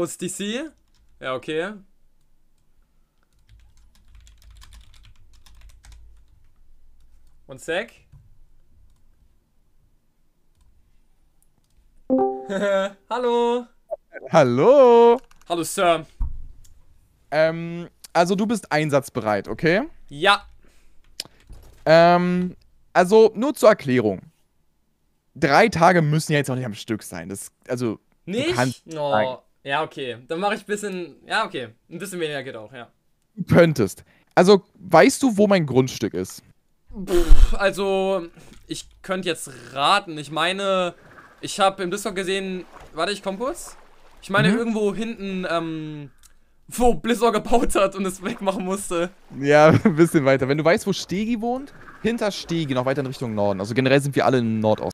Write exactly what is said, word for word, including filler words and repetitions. Kurz D C. Ja, okay. Und Zack. Hallo. Hallo. Hallo, Sir. Ähm, also du bist einsatzbereit, okay? Ja. Ähm, also nur zur Erklärung. Drei Tage müssen ja jetzt auch nicht am Stück sein. Das, also, nicht? Du kannst oh. Nein. Ja, okay. Dann mache ich ein bisschen, ja, okay. Ein bisschen weniger geht auch, ja. Du könntest. Also, weißt du, wo mein Grundstück ist? Pff, also, ich könnte jetzt raten. Ich meine, ich habe im Discord gesehen, warte, ich komm kurz. Ich meine, mhm. irgendwo hinten, ähm, wo Blizzard gebaut hat und es wegmachen musste. Ja, ein bisschen weiter. Wenn du weißt, wo Stegi wohnt, hinter Stegi, noch weiter in Richtung Norden. Also generell sind wir alle im Nordosten.